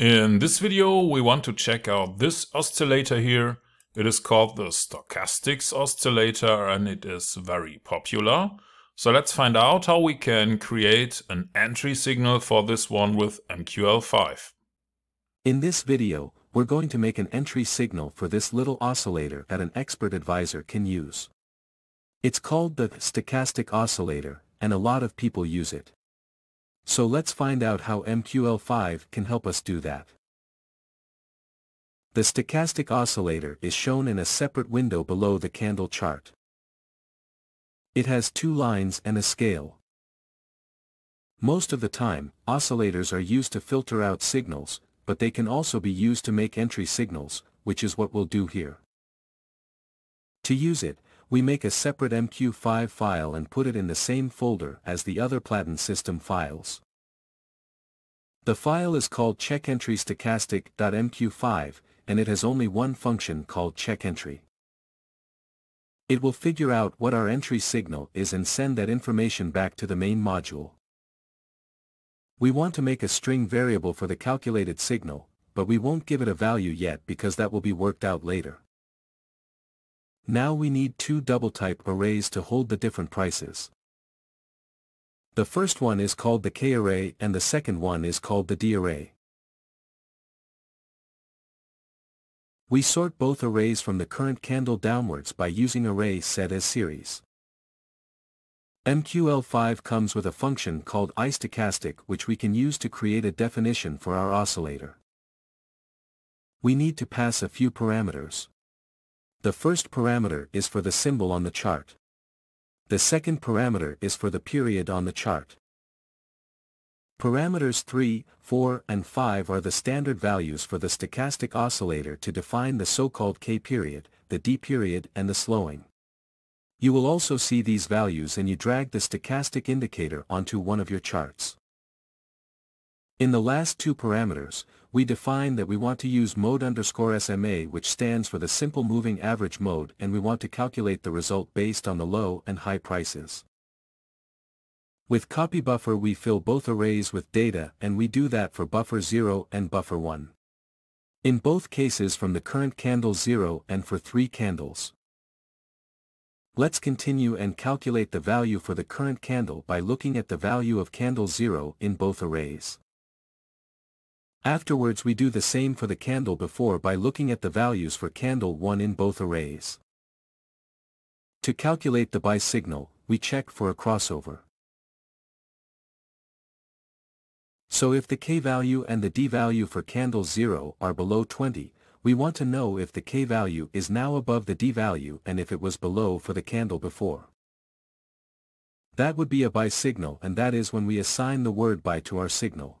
In this video we want to check out this oscillator here. It is called the stochastics oscillator and it is very popular. So let's find out how we can create an entry signal for this one with MQL5. In this video, we're going to make an entry signal for this little oscillator that an expert advisor can use. It's called the stochastic oscillator, and a lot of people use it. So let's find out how MQL5 can help us do that. The stochastic oscillator is shown in a separate window below the candle chart. It has two lines and a scale. Most of the time, oscillators are used to filter out signals, but they can also be used to make entry signals, which is what we'll do here. To use it, we make a separate MQ5 file and put it in the same folder as the other Platen system files. The file is called CheckEntry Stochastic.mq5, and it has only one function called CheckEntry. It will figure out what our entry signal is and send that information back to the main module. We want to make a string variable for the calculated signal, but we won't give it a value yet because that will be worked out later. Now we need two double-type arrays to hold the different prices. The first one is called the K-array and the second one is called the D-array. We sort both arrays from the current candle downwards by using array set as series. MQL5 comes with a function called iStochastic which we can use to create a definition for our oscillator. We need to pass a few parameters. The first parameter is for the symbol on the chart. The second parameter is for the period on the chart. Parameters 3, 4, and 5 are the standard values for the stochastic oscillator to define the so-called K-period, the D-period and the slowing. You will also see these values and you drag the stochastic indicator onto one of your charts. In the last two parameters, we define that we want to use mode underscore SMA which stands for the simple moving average mode and we want to calculate the result based on the low and high prices. With copy buffer we fill both arrays with data and we do that for buffer 0 and buffer 1. In both cases from the current candle 0 and for 3 candles. Let's continue and calculate the value for the current candle by looking at the value of candle 0 in both arrays. Afterwards we do the same for the candle before by looking at the values for candle 1 in both arrays. To calculate the buy signal, we check for a crossover. So if the K value and the D value for candle 0 are below 20, we want to know if the K value is now above the D value and if it was below for the candle before. That would be a buy signal and that is when we assign the word buy to our signal.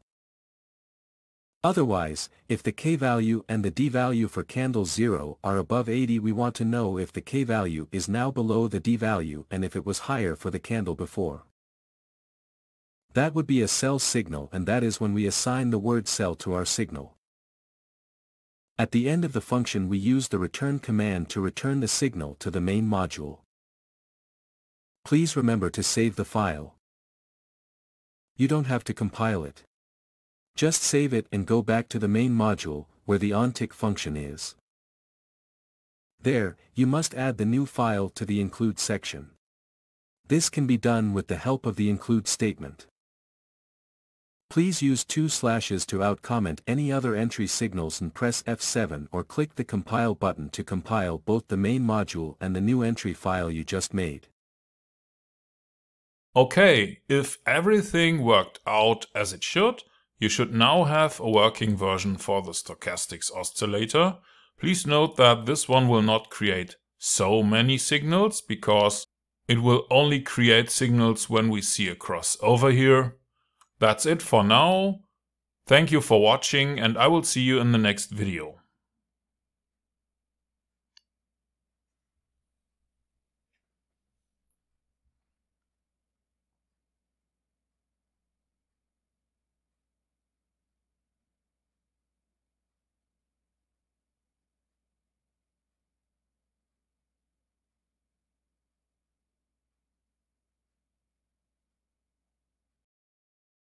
Otherwise, if the K value and the D value for candle 0 are above 80 we want to know if the K value is now below the D value and if it was higher for the candle before. That would be a sell signal and that is when we assign the word sell to our signal. At the end of the function we use the return command to return the signal to the main module. Please remember to save the file. You don't have to compile it. Just save it and go back to the main module, where the onTick function is. There, you must add the new file to the include section. This can be done with the help of the include statement. Please use two slashes to outcomment any other entry signals and press F7 or click the compile button to compile both the main module and the new entry file you just made. Okay, if everything worked out as it should, you should now have a working version for the stochastics oscillator. Please note that this one will not create so many signals because it will only create signals when we see a crossover here. That's it for now. Thank you for watching and I will see you in the next video.